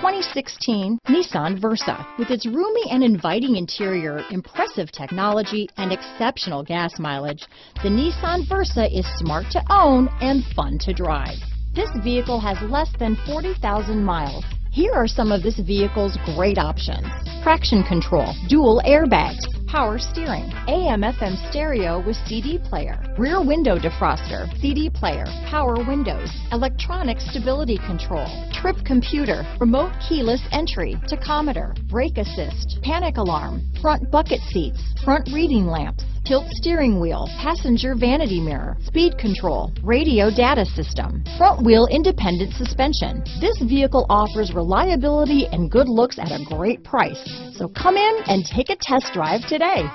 2016 Nissan Versa. With its roomy and inviting interior, impressive technology, and exceptional gas mileage, the Nissan Versa is smart to own and fun to drive. This vehicle has less than 40,000 miles. Here are some of this vehicle's great options: traction control, dual airbags, power steering, AM/FM stereo with CD player, rear window defroster, CD player, power windows, electronic stability control, trip computer, remote keyless entry, tachometer, brake assist, panic alarm, front bucket seats, front reading lamps, tilt steering wheel, passenger vanity mirror, speed control, radio data system, front wheel independent suspension. This vehicle offers reliability and good looks at a great price. So come in and take a test drive today.